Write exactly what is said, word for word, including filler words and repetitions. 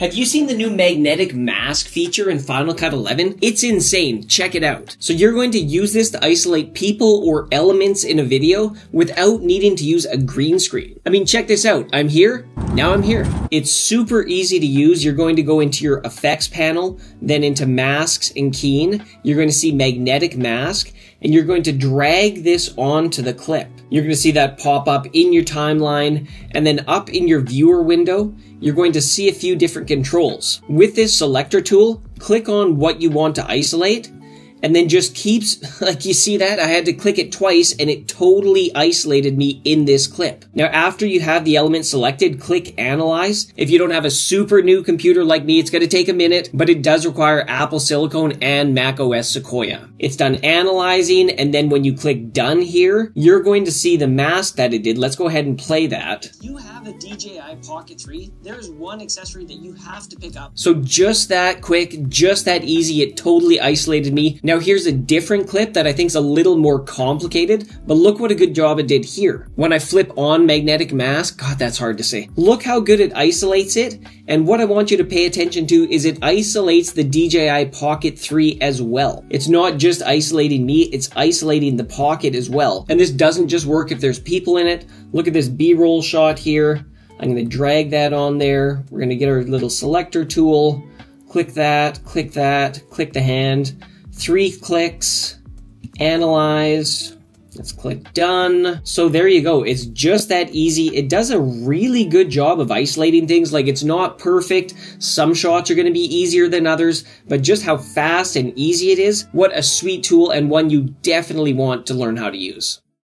Have you seen the new magnetic mask feature in Final Cut eleven? It's insane, check it out. So you're going to use this to isolate people or elements in a video without needing to use a green screen. I mean, check this out, I'm here, now I'm here. It's super easy to use. You're going to go into your effects panel, then into masks and keying. You're going to see magnetic mask, and you're going to drag this onto the clip. You're going to see that pop up in your timeline, and then up in your viewer window, you're going to see a few different controls. With this selector tool, click on what you want to isolate, and then just keeps, like you see that? I had to click it twice and it totally isolated me in this clip. Now, after you have the element selected, click Analyze. If you don't have a super new computer like me, it's gonna take a minute, but it does require Apple Silicon and Mac O S Sequoia. It's done analyzing, and then when you click Done here, you're going to see the mask that it did. Let's go ahead and play that. If you have a D J I Pocket three, there's one accessory that you have to pick up. So just that quick, just that easy, it totally isolated me. Now here's a different clip that I think is a little more complicated, but look what a good job it did here. When I flip on magnetic mask, God, that's hard to say. Look how good it isolates it. And what I want you to pay attention to is it isolates the D J I Pocket three as well. It's not just isolating me, it's isolating the Pocket as well. And this doesn't just work if there's people in it. Look at this B-roll shot here. I'm gonna drag that on there. We're gonna get our little selector tool. Click that, click that, click the hand. Three clicks, analyze, let's click done. So there you go, it's just that easy. It does a really good job of isolating things. Like, it's not perfect, some shots are gonna be easier than others, but just how fast and easy it is, what a sweet tool, and one you definitely want to learn how to use.